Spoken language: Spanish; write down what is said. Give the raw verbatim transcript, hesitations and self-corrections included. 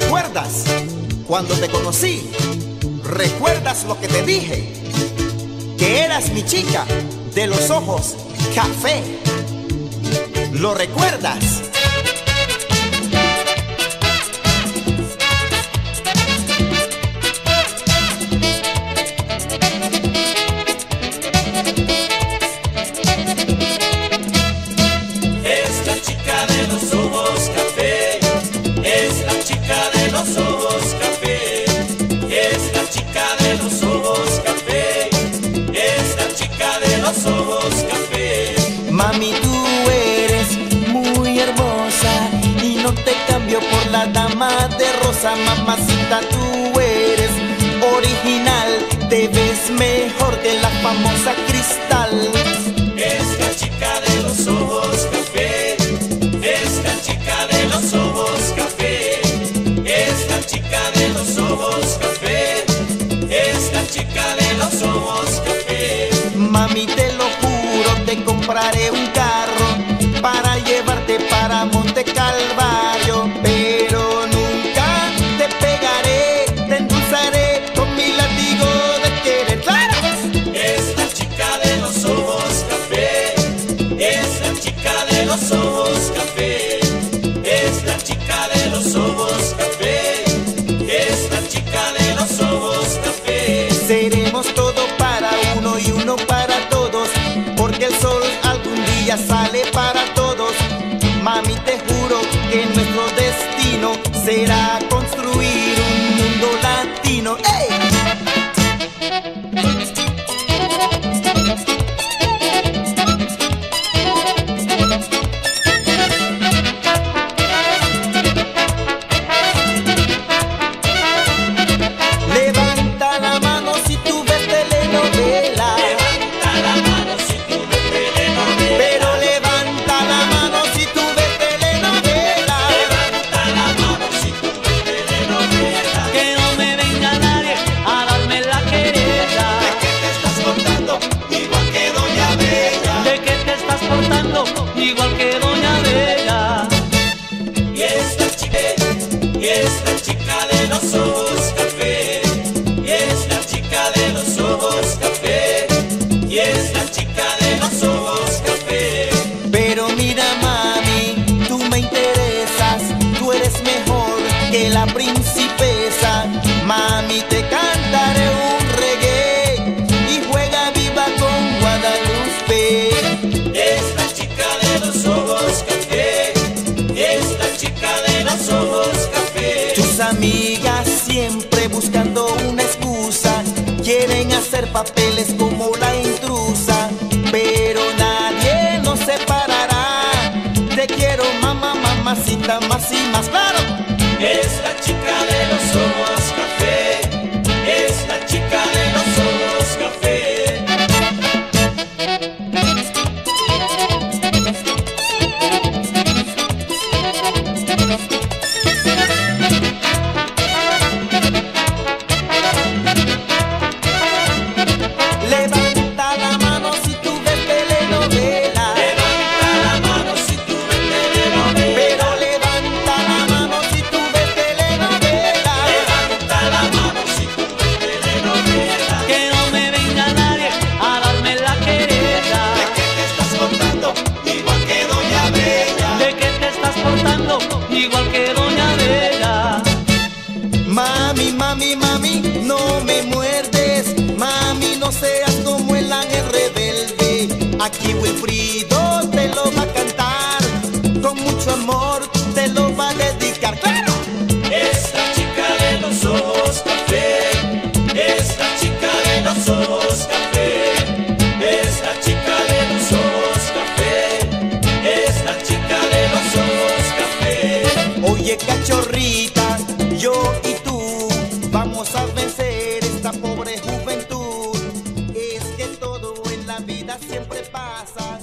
¿Recuerdas cuando te conocí? ¿Recuerdas lo que te dije? Que eras mi chica de los ojos café. ¿Lo recuerdas? Mamacita, tú eres original, te ves mejor que la famosa Cristal. Es la chica de los ojos café, es la chica de los ojos café, es la chica de los ojos café, es la chica de los ojos café. Mami, te lo juro, te compraré un carro para llevarte para Monte Calvario, pero sale para todos. Mami, te juro que nuestro destino será construir un mundo latino. ¡Ey! Papeles como la intrusa, pero nadie nos separará. Te quiero, mamá, mamacita, más y más claro. Es la chica de los ojos café, es la chica de los ojos café. Aquí Wilfrido te lo va a cantar, con mucho amor te lo va a dedicar, claro. Es la chica de los ojos café, es la chica de los ojos café, es la chica de los ojos café, es la chica de los ojos café. Oye, cachorrita, yo y tú vamos a vencer esta pobre juventud. Siempre pasa.